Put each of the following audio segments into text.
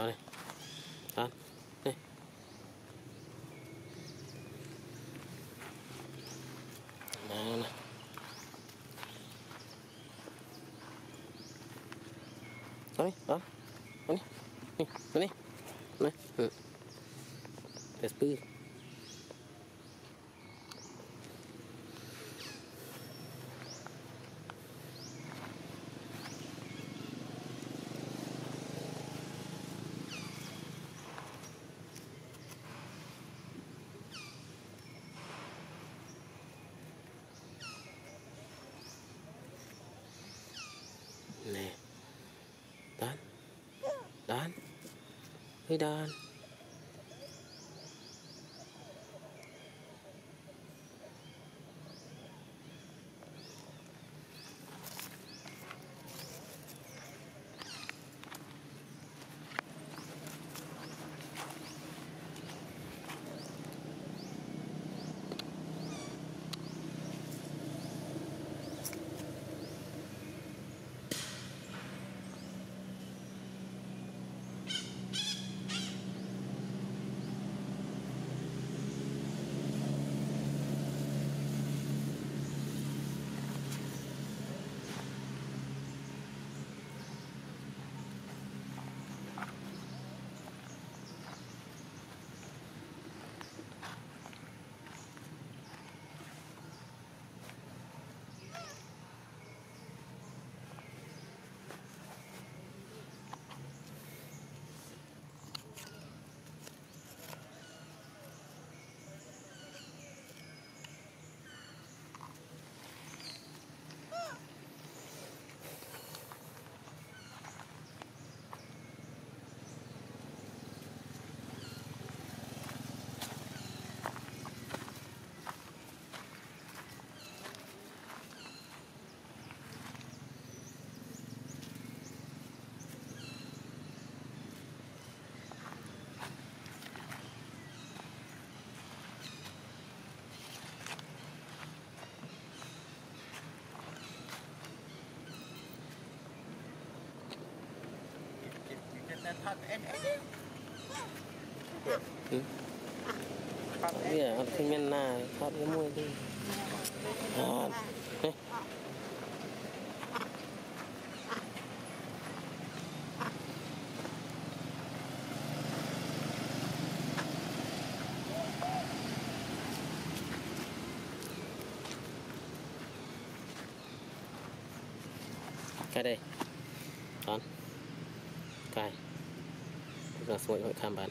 Warte. Da. Nee. Nein. Sorry, da. Nein. Nein. Nein. Nein. Das Bild. Nee. Dann? Dann? Wie dann? Bây giờ ăn cái nhân này, thoát cái môi đi. Cái đây, đón, cài. Das wollte ich heute haben.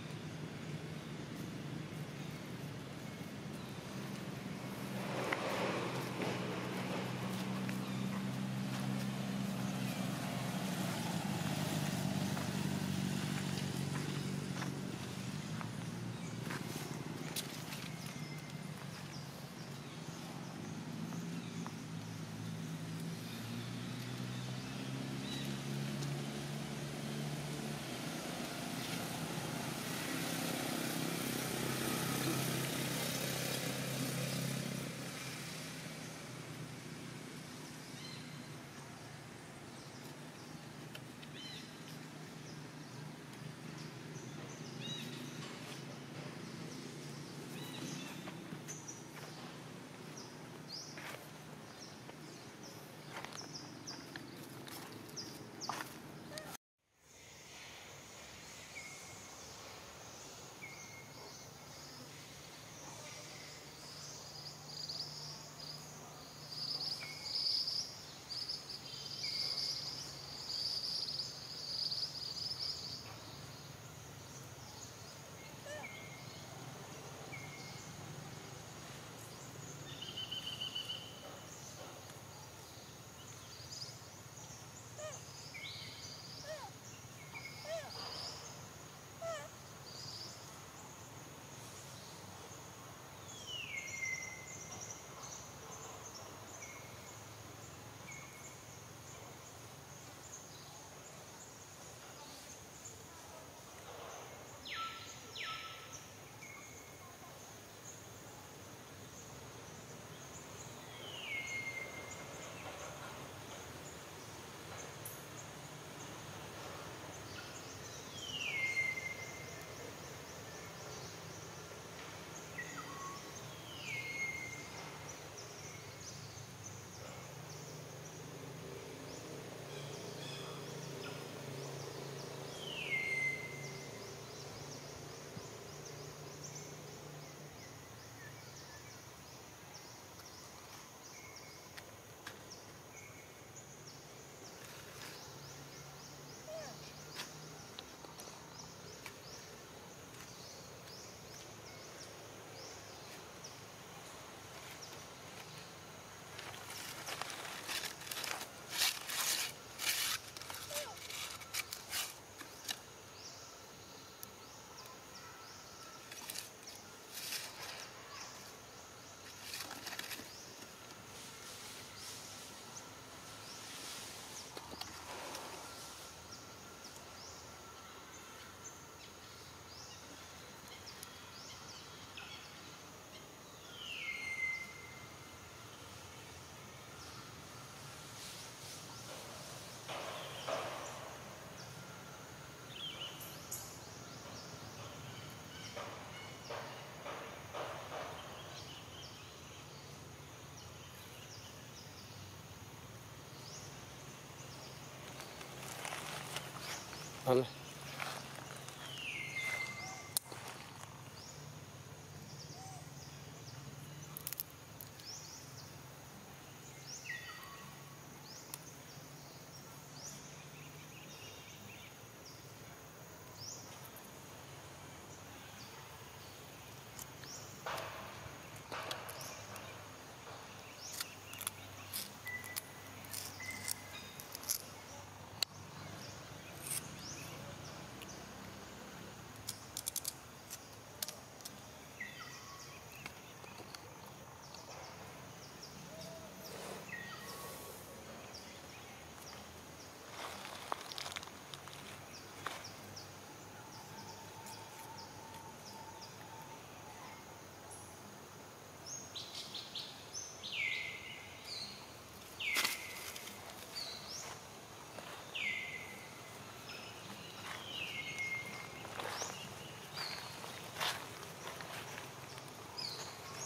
Fall.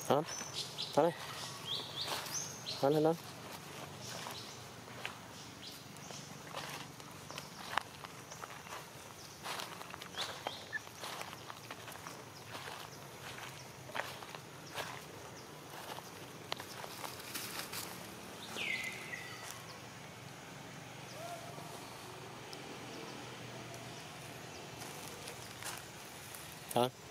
Aan, aan, aan en aan. Aan.